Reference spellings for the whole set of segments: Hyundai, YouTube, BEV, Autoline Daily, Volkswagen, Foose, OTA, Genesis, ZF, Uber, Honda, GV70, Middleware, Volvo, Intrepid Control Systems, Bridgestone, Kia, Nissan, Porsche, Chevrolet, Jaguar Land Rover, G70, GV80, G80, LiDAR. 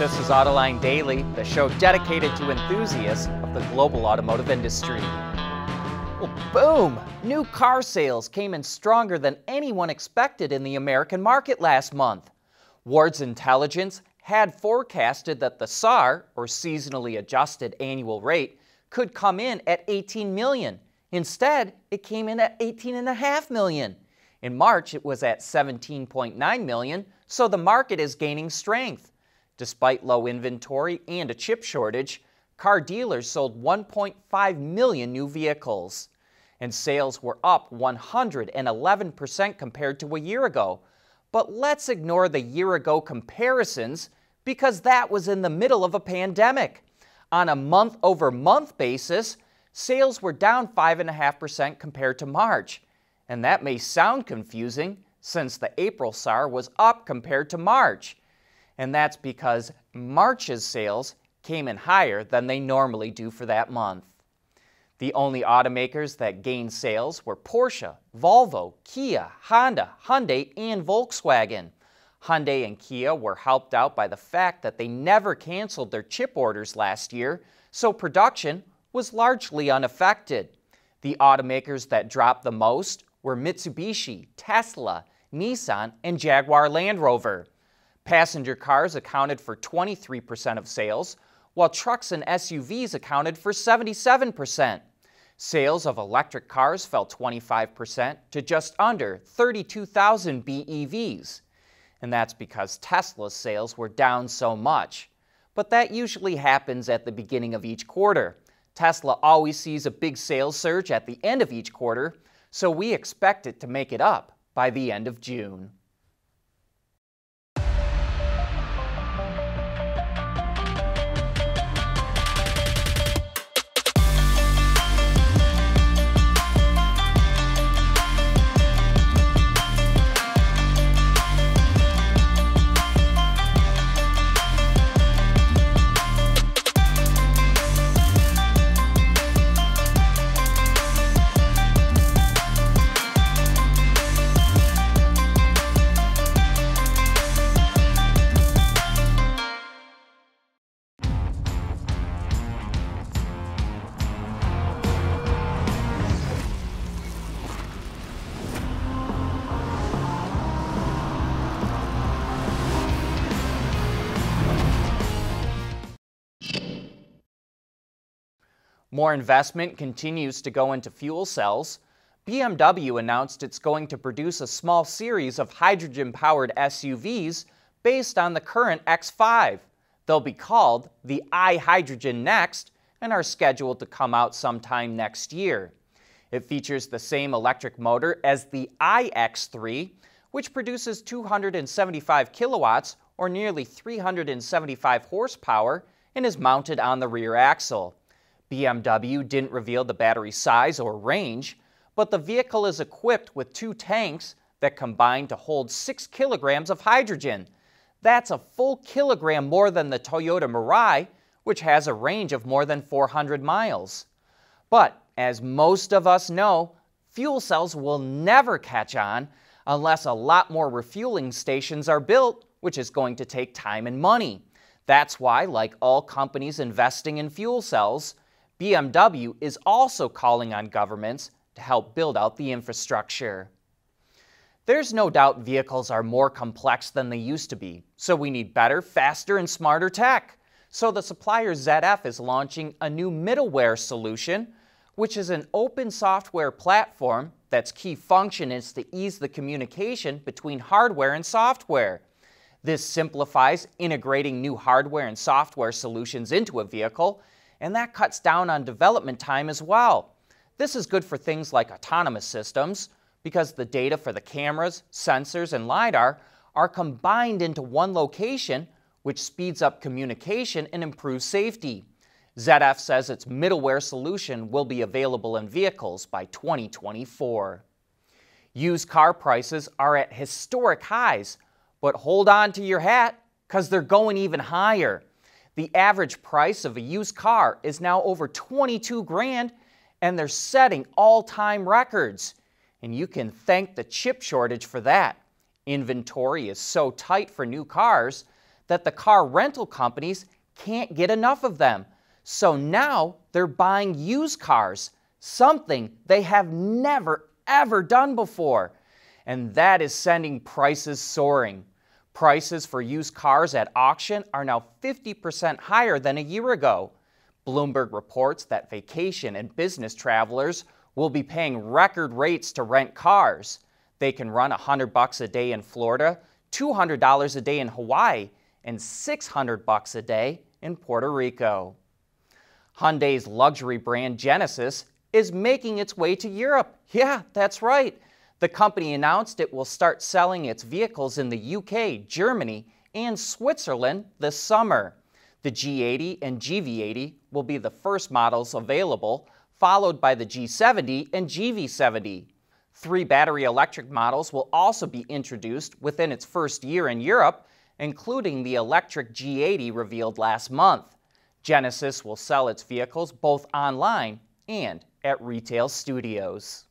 This is Autoline Daily, the show dedicated to enthusiasts of the global automotive industry. Well, boom! New car sales came in stronger than anyone expected in the American market last month. Ward's Intelligence had forecasted that the SAAR, or seasonally adjusted annual rate, could come in at 18 million. Instead, it came in at 18.5 million. In March, it was at 17.9 million, so the market is gaining strength. Despite low inventory and a chip shortage, car dealers sold 1.5 million new vehicles. And sales were up 111% compared to a year ago. But let's ignore the year-ago comparisons because that was in the middle of a pandemic. On a month-over-month basis, sales were down 5.5% compared to March. And that may sound confusing since the April SAAR was up compared to March. And that's because March's sales came in higher than they normally do for that month. The only automakers that gained sales were Porsche, Volvo, Kia, Honda, Hyundai, and Volkswagen. Hyundai and Kia were helped out by the fact that they never canceled their chip orders last year, so production was largely unaffected. The automakers that dropped the most were Mitsubishi, Tesla, Nissan, and Jaguar Land Rover. Passenger cars accounted for 23% of sales, while trucks and SUVs accounted for 77%. Sales of electric cars fell 25% to just under 32,000 BEVs. And that's because Tesla's sales were down so much. But that usually happens at the beginning of each quarter. Tesla always sees a big sales surge at the end of each quarter, so we expect it to make it up by the end of June. More investment continues to go into fuel cells. BMW announced it's going to produce a small series of hydrogen-powered SUVs based on the current X5. They'll be called the iHydrogen Next and are scheduled to come out sometime next year. It features the same electric motor as the iX3, which produces 275 kilowatts or nearly 375 horsepower and is mounted on the rear axle. BMW didn't reveal the battery size or range, but the vehicle is equipped with two tanks that combine to hold 6 kilograms of hydrogen. That's a full kilogram more than the Toyota Mirai, which has a range of more than 400 miles. But as most of us know, fuel cells will never catch on unless a lot more refueling stations are built, which is going to take time and money. That's why, like all companies investing in fuel cells, BMW is also calling on governments to help build out the infrastructure. There's no doubt vehicles are more complex than they used to be, so we need better, faster, and smarter tech. So the supplier ZF is launching a new middleware solution, which is an open software platform that's key function is to ease the communication between hardware and software. This simplifies integrating new hardware and software solutions into a vehicle, and that cuts down on development time as well. This is good for things like autonomous systems because the data for the cameras, sensors, and LiDAR are combined into one location, which speeds up communication and improves safety. ZF says its middleware solution will be available in vehicles by 2024. Used car prices are at historic highs, but hold on to your hat because they're going even higher. The average price of a used car is now over $22,000, and they're setting all-time records. And you can thank the chip shortage for that. Inventory is so tight for new cars that the car rental companies can't get enough of them. So now they're buying used cars, something they have never, ever done before. And that is sending prices soaring. Prices for used cars at auction are now 50% higher than a year ago. Bloomberg reports that vacation and business travelers will be paying record rates to rent cars. They can run $100 a day in Florida, $200 a day in Hawaii, and $600 a day in Puerto Rico. Hyundai's luxury brand Genesis is making its way to Europe. Yeah, that's right. The company announced it will start selling its vehicles in the UK, Germany, and Switzerland this summer. The G80 and GV80 will be the first models available, followed by the G70 and GV70. 3 battery electric models will also be introduced within its first year in Europe, including the electric G80 revealed last month. Genesis will sell its vehicles both online and at retail studios.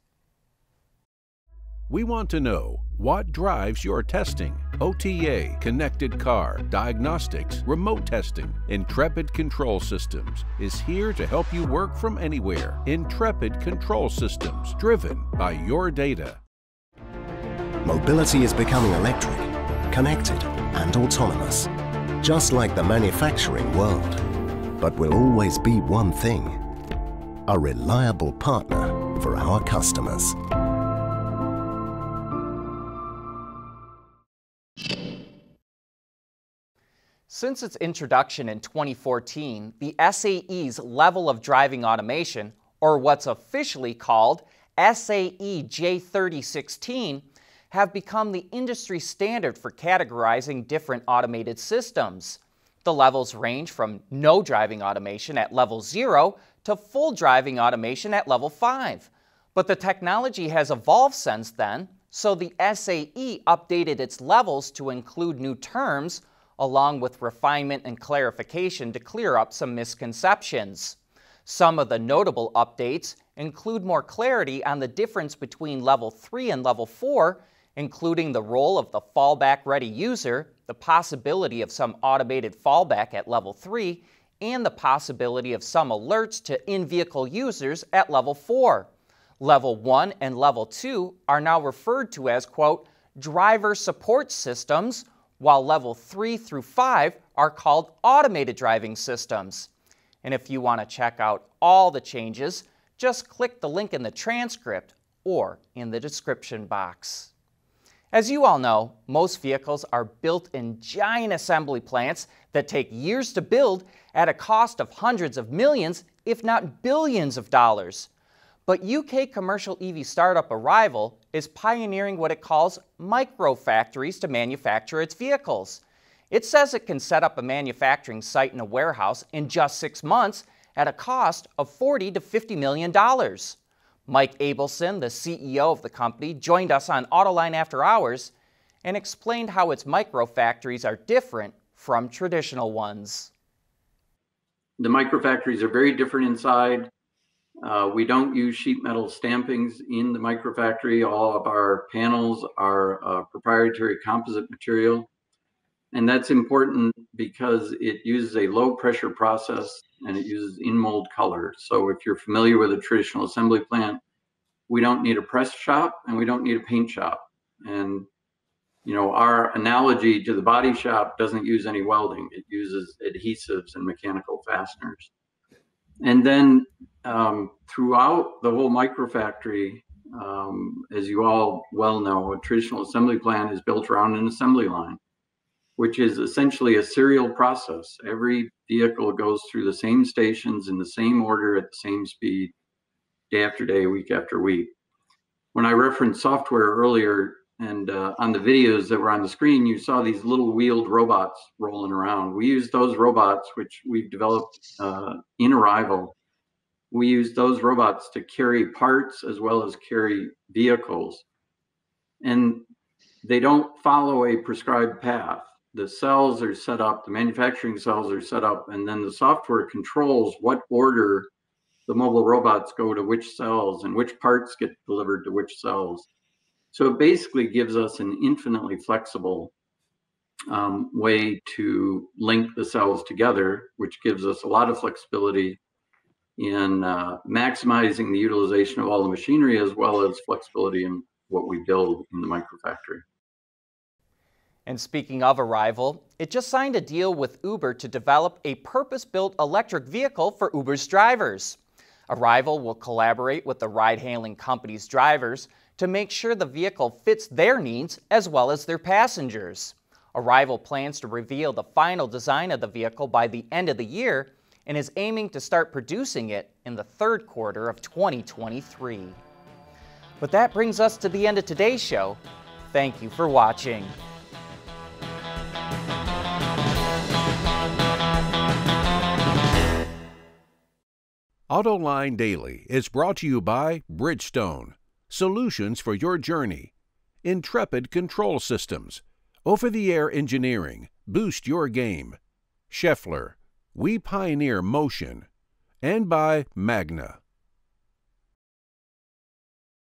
We want to know what drives your testing. OTA, connected car, diagnostics, remote testing. Intrepid Control Systems is here to help you work from anywhere. Intrepid Control Systems, driven by your data. Mobility is becoming electric, connected, and autonomous, just like the manufacturing world. But we'll always be one thing, a reliable partner for our customers. Since its introduction in 2014, the SAE's level of driving automation, or what's officially called SAE J3016, have become the industry standard for categorizing different automated systems. The levels range from no driving automation at level 0 to full driving automation at level 5. But the technology has evolved since then, so the SAE updated its levels to include new terms, along with refinement and clarification to clear up some misconceptions. Some of the notable updates include more clarity on the difference between level 3 and level 4, including the role of the fallback-ready user, the possibility of some automated fallback at level 3, and the possibility of some alerts to in-vehicle users at level 4. Level 1 and level 2 are now referred to as, quote, driver support systems, while level 3 through 5 are called automated driving systems. And if you want to check out all the changes, just click the link in the transcript or in the description box. As you all know, most vehicles are built in giant assembly plants that take years to build at a cost of hundreds of millions, if not billions of dollars. But UK commercial EV startup Arrival is pioneering what it calls microfactories to manufacture its vehicles. It says it can set up a manufacturing site in a warehouse in just 6 months at a cost of $40 to $50 million. Mike Abelson, the CEO of the company, joined us on Autoline After Hours and explained how its microfactories are different from traditional ones. The microfactories are very different inside. We don't use sheet metal stampings in the microfactory. All of our panels are proprietary composite material. And that's important because it uses a low pressure process and it uses in-mold color. So if you're familiar with a traditional assembly plant, we don't need a press shop and we don't need a paint shop. And, you know, our analogy to the body shop doesn't use any welding. It uses adhesives and mechanical fasteners. And then throughout the whole microfactory, as you all well know, a traditional assembly plant is built around an assembly line, which is essentially a serial process. Every vehicle goes through the same stations in the same order at the same speed, day after day, week after week. When I referenced software earlier and on the videos that were on the screen, you saw these little wheeled robots rolling around. We use those robots, which we've developed in Arrival. We use those robots to carry parts as well as carry vehicles. And they don't follow a prescribed path. The cells are set up, the manufacturing cells are set up, and then the software controls what order the mobile robots go to which cells and which parts get delivered to which cells. So it basically gives us an infinitely flexible way to link the cells together, which gives us a lot of flexibility in maximizing the utilization of all the machinery, as well as flexibility in what we build in the microfactory. And speaking of Arrival, it just signed a deal with Uber to develop a purpose-built electric vehicle for Uber's drivers. Arrival will collaborate with the ride-hailing company's drivers to make sure the vehicle fits their needs as well as their passengers. Arrival plans to reveal the final design of the vehicle by the end of the year and is aiming to start producing it in the third quarter of 2023. But that brings us to the end of today's show. Thank you for watching. AutoLine Daily is brought to you by Bridgestone, solutions for your journey. Intrepid Control Systems, over-the-air engineering, boost your game. Scheffler, we pioneer motion. And by Magna.